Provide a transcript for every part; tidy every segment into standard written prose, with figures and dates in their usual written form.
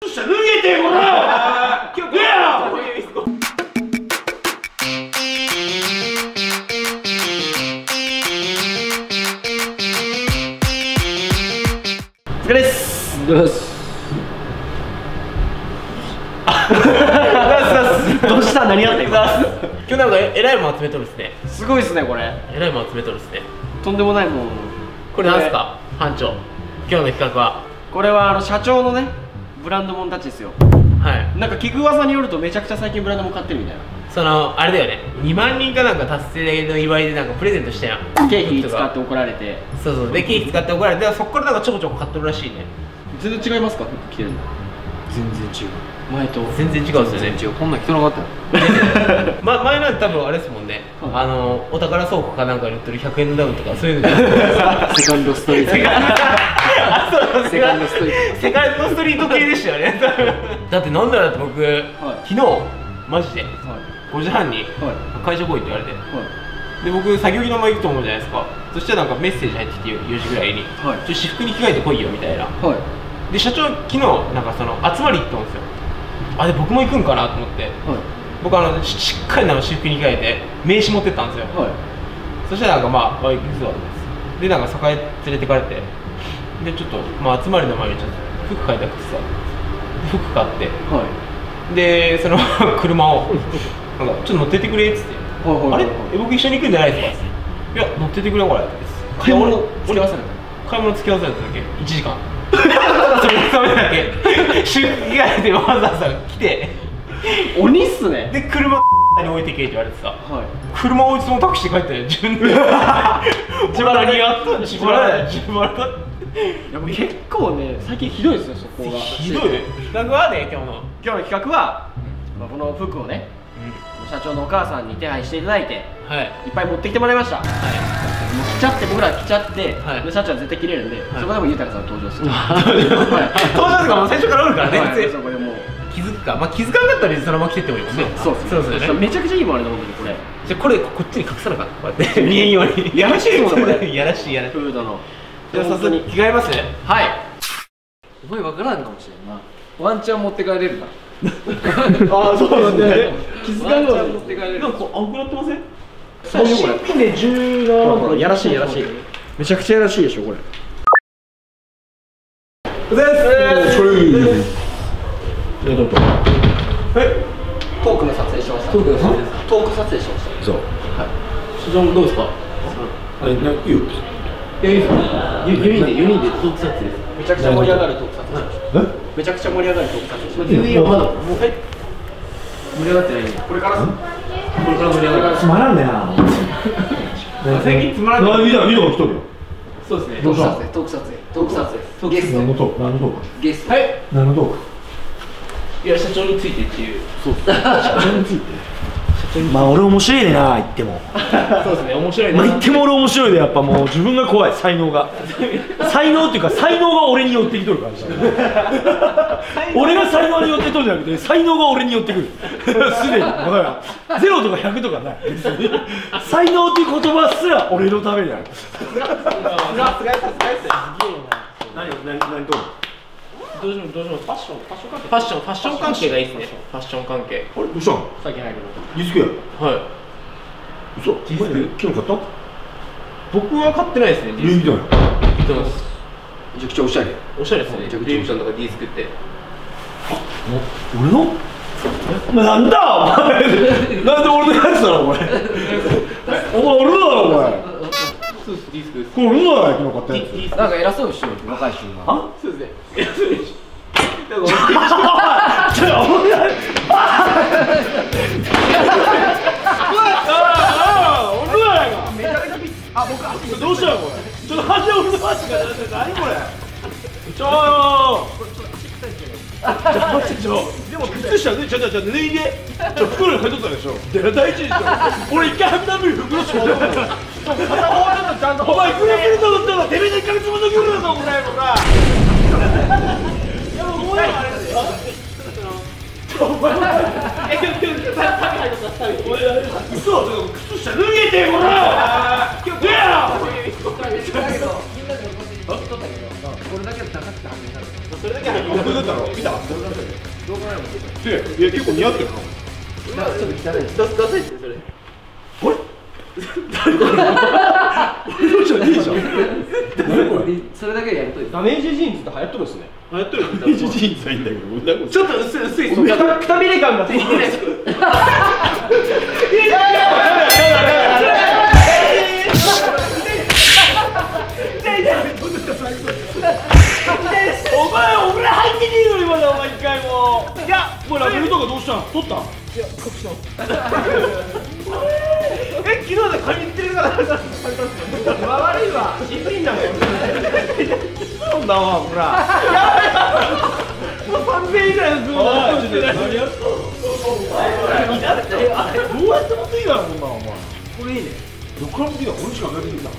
脱げてもらう。お疲れです。どうした？何やってる？今日なんかえらいもん集めとるですね。すごいですねこれ。えらいもん集めとるですね。とんでもないもん。これなんですか班長。今日の企画は。これは社長のね。ブランドもんたちですよ。はい。なんか聞く噂によるとめちゃくちゃ最近ブランドもん買ってるみたいな。そのあれだよね。2万人かなんか達成の祝いでなんかプレゼントしたやん。経費使って怒られて。そうそう。で経費使って怒られて、そっからなんかちょこちょこ買ってるらしいね。全然違いますか？服着てるの。全然違う。前と全然違うですよね。こんなん着てなかったの。ま前なんて多分あれですもんね。お宝倉庫かなんかに売ってる100円のダウンとかそういうの。セカンドストリート。セカンドストリート系でしたよね。だってなんだろうって僕昨日マジで5時半に会社来いって言われて、で僕作業着のまま行くと思うじゃないですか。そしたらなんかメッセージ入ってきて4時ぐらいに「私服に着替えてこいよ」みたいな。で社長昨日なんかその集まり行ったんですよ。あれ僕も行くんかなと思って、僕しっかり私服に着替えて名刺持ってったんですよ。そしたらなんかまあ行くぞでなんか栄連れてかれて。でちょっとまあ集まりの前にちょっと服買いたくてさ、服買って、はい、でその車をなんか「ちょっと乗っててくれ」っつって「あれ僕一緒に行くんじゃないですか」いや乗っててくれこれ」買い物付き合わされただけ1時間。それのためだけ出費以外でわざわざ来て鬼っすね。で車に置いてけって言われてさ、車をいつもタクシー帰って自分で自腹にやった自腹自腹。結構ね、最近ひどいですよ、そこが。ひどいね。企画はね、今日の企画は、この服をね、社長のお母さんに手配していただいて、いっぱい持ってきてもらいました。もう着ちゃって、僕ら着ちゃって、社長は絶対着れるんで、そこでも豊さん登場する。登場とかもう最初からおるからね、全然そこでもう気づくか、まあ気づかなかったらそのまま着てってもいいもんね。そうそう、めちゃくちゃいいもんあれだもんね、これ。じゃ、これ、こっちに隠さなかった、こうやって、見えんように。やらしいもんね、これ。やらしい、やらしい。じゃあ早速に着替えますね。はい。お前分からんかもしれんな。ワンチャン持って帰れるな。ああそうなんだね。気づかんの持って帰れる。なんか青くなってません？最新で17万。やらしいやらしい。めちゃくちゃやらしいでしょこれ。お疲れです。トークの撮影しました。トーク撮影しました。そう。はい。所長どうですか？あれいいよ。4人でトーク撮影です。めちゃくちゃ盛り上がるトーク撮影しました。めちゃくちゃ盛り上がるトーク撮影しました。盛り上がってないね。これから盛り上がる。つまらんねえな。最近つまらんねえな。見た人来とるよ。そうですね。トーク撮影。ゲスト。何のトーク？はい。何のトーク？いや社長についてっていう。そう。社長について。まあ俺面白いねな言っても。そうですね面白いね。まあ言っても俺面白いでやっぱもう自分が怖い才能が才能っていうか才能が俺に寄ってきとる感じ。俺が才能に寄ってとるんじゃなくて才能が俺に寄ってくる。すでにだから0とか100とかない。才能っていう言葉すら俺のためにある。何どう。どうしようファッション関係がいいですね。ファッション関係あれどうしたの？最近ないけどディスクや。はい。嘘、ディスク昨日買った？僕は買ってないですね。ディスク見てます。めちゃくちゃおしゃれおしゃれですね。めちゃくちゃディスクとかディスクって。あ、俺の？なんだお前なんで俺のやつだろお前お前俺のだろお前。そうです、ディスクです。これ俺のだろ昨日買ったやつ。なんか偉そうにしてる若い人が。あ、そうですね。お前くれてると思ったらてめえの1ヶ月分の給料だぞこれ。お前、靴下脱げてもらう。今日だけど、みんなで持ってきて、取ったけど、これだけは高くて外れた。これだったら見た？で、結構似合ってるな。ちょっと汚い。ダサいってそれ。あれ？どうしたらいいじゃん。それだけでやるとダメージジーンズって流行っとるっすね。流行っとる。ダメージジーンズはいいんだけど、ちょっと薄い。くたびれ感がついてない。お前お風呂入ってねえのにまだお前一回も。いや、もうラベルとかどうしたの？取った？いや、隠した。え、昨日で借りてるから悪いわ、新品だもん。そんなわ、ほらもう3000円ぐらいのズボンだよ。何やったのどうやって持っていいだろ、こんなのお前。これいいね。どっから持っていいだろ、俺しか買ってきた。お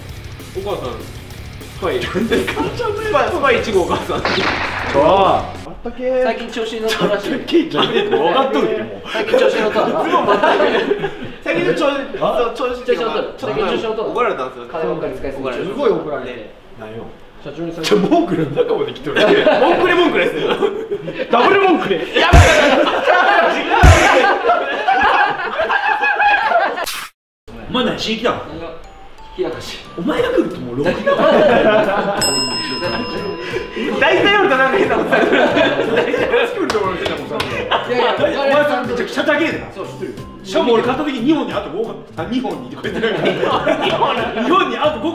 母さん、スパイ1号お母さん。あったけ最近調子に乗ったらしい。分かっとるってもう。最近調子に乗ったら最近調子に乗った。怒られたんですよ。金ばっかり使いすぎて。すごい怒られて。何よ。社長にさ。文句の中まで来てる。文句れ文句れ。ダブル文句れ。やばい。お前何新規だもん。引きやかし。お前が来るともうロックだもん。大体俺となんか変なことされてる。大体来ると俺変なことされてる。お前さんめちゃくちゃ高いでな。そう知ってる。しかも俺買った時に2本にあと5個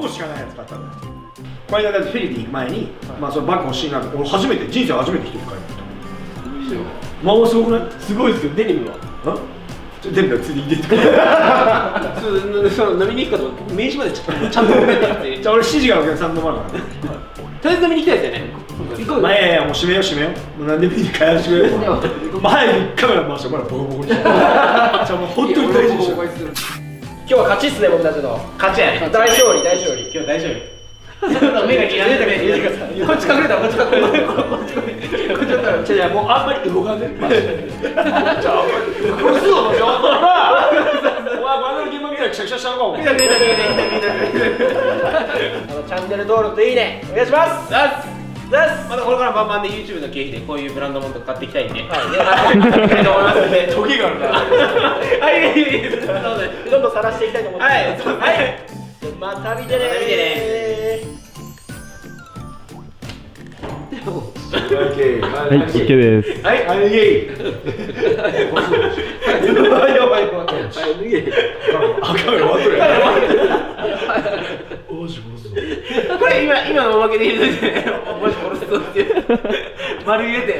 しかないやつ買ったんだよ。これだからフィリピン行く前にバッグ欲しいなって、俺初めて人生初めて一人買いに行った。まあすごくない？すごいですよ。デニムはデニムは釣り入れてくれ飲みに行くかと名刺までちゃんと持ってってじゃあ俺指示がお客さんの前からね。とりあえず飲みに来たやつやね。まあいやいやもう閉めよう閉めよう。何でもいいから閉めよう。前にカメラ回してまだボコボコにしてる。じゃあもう本当に大事にしてる。今日は勝ちっすね僕たちの。勝ちやね。大勝利大勝利。今日大勝利。目が目が。こっち隠れたこっち隠れた。こっち隠れた。こっち隠れた。じゃあもうあんまり動かんね。マジで。殺すぞもう。お前この現場見たらくしゃくしゃしちゃうかも。見た見た見た見た見た。チャンネル登録といいねお願いします。またこれからバンバンで YouTube の経費でこういうブランドものとか買っていきたいんで、はい、買いと思いますので、時があるから、はい、どんどん晒していきたいと思ってます。はい、また見てね。はい、OK です。はい、あれゲイ。やばい、あれゲイ。あかんよ、待ってる。おしもし。これ今のおまけで入れといて。丸入れて。